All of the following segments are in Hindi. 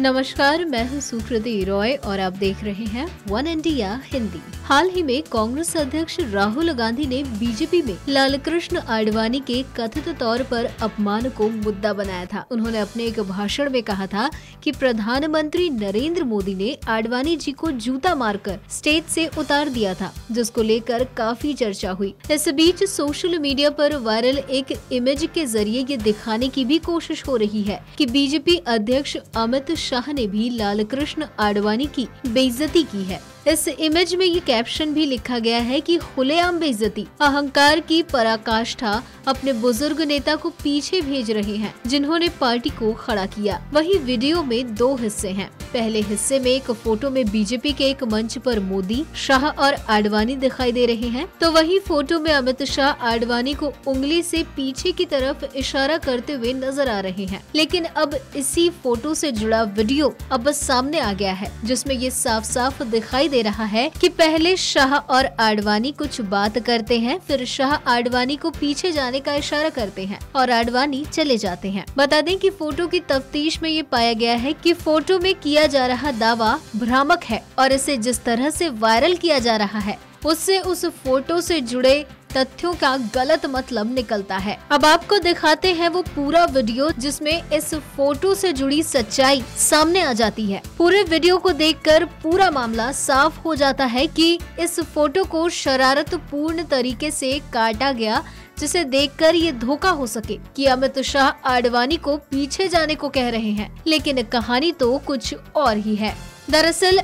नमस्कार, मैं हूं सुकृति रॉय और आप देख रहे हैं वन इंडिया हिंदी। हाल ही में कांग्रेस अध्यक्ष राहुल गांधी ने बीजेपी में लाल कृष्ण आडवाणी के कथित तौर पर अपमान को मुद्दा बनाया था। उन्होंने अपने एक भाषण में कहा था कि प्रधानमंत्री नरेंद्र मोदी ने आडवाणी जी को जूता मारकर स्टेज से उतार दिया था, जिसको लेकर काफी चर्चा हुई। इस बीच सोशल मीडिया पर वायरल एक इमेज के जरिए ये दिखाने की भी कोशिश हो रही है कि बीजेपी अध्यक्ष अमित शाह ने भी लाल कृष्ण आडवाणी की बेइज्जती की है। इस इमेज में ये कैप्शन भी लिखा गया है कि खुलेआम बेइज्जती, अहंकार की पराकाष्ठा, अपने बुजुर्ग नेता को पीछे भेज रहे हैं जिन्होंने पार्टी को खड़ा किया। वही वीडियो में दो हिस्से हैं। पहले हिस्से में एक फोटो में बीजेपी के एक मंच पर मोदी, शाह और आडवाणी दिखाई दे रहे हैं, तो वही फोटो में अमित शाह आडवाणी को उंगली से पीछे की तरफ इशारा करते हुए नजर आ रहे हैं। लेकिन अब इसी फोटो से जुड़ा वीडियो अब सामने आ गया है, जिसमें ये साफ साफ दिखाई दे रहा है कि पहले शाह और आडवाणी कुछ बात करते हैं, फिर शाह आडवाणी को पीछे जाने का इशारा करते हैं और आडवाणी चले जाते हैं। बता दें कि फोटो की तफ्तीश में ये पाया गया है कि फोटो में किया जा रहा दावा भ्रामक है और इसे जिस तरह से वायरल किया जा रहा है उससे उस फोटो से जुड़े तथ्यों का गलत मतलब निकलता है। अब आपको दिखाते हैं वो पूरा वीडियो जिसमें इस फोटो से जुड़ी सच्चाई सामने आ जाती है। पूरे वीडियो को देखकर पूरा मामला साफ हो जाता है कि इस फोटो को शरारतपूर्ण तरीके से काटा गया, जिसे देखकर ये धोखा हो सके कि अमित शाह आडवाणी को पीछे जाने को कह रहे हैं। लेकिन कहानी तो कुछ और ही है। दरअसल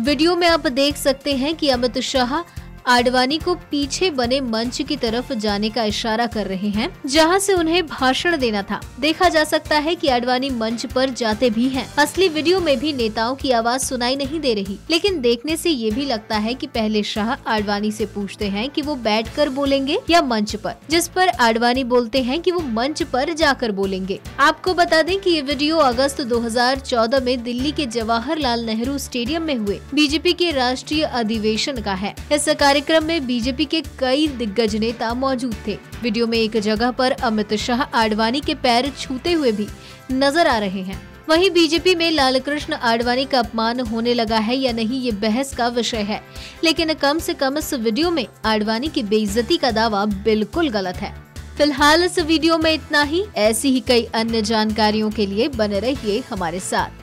वीडियो में आप देख सकते हैं कि अमित शाह आडवाणी को पीछे बने मंच की तरफ जाने का इशारा कर रहे हैं, जहां से उन्हें भाषण देना था। देखा जा सकता है कि आडवाणी मंच पर जाते भी हैं। असली वीडियो में भी नेताओं की आवाज सुनाई नहीं दे रही, लेकिन देखने से ये भी लगता है कि पहले शाह आडवाणी से पूछते हैं कि वो बैठकर बोलेंगे या मंच पर, जिस पर आडवाणी बोलते हैं कि वो मंच पर जाकर बोलेंगे। आपको बता दें कि ये वीडियो अगस्त 2014 में दिल्ली के जवाहरलाल नेहरू स्टेडियम में हुए बीजेपी के राष्ट्रीय अधिवेशन का है। इस कार्यक्रम में बीजेपी के कई दिग्गज नेता मौजूद थे। वीडियो में एक जगह पर अमित शाह आडवाणी के पैर छूते हुए भी नजर आ रहे हैं। वहीं बीजेपी में लाल कृष्ण आडवाणी का अपमान होने लगा है या नहीं, ये बहस का विषय है, लेकिन कम से कम इस वीडियो में आडवाणी की बेइज्जती का दावा बिल्कुल गलत है। फिलहाल इस वीडियो में इतना ही। ऐसी ही कई अन्य जानकारियों के लिए बने रहिए हमारे साथ।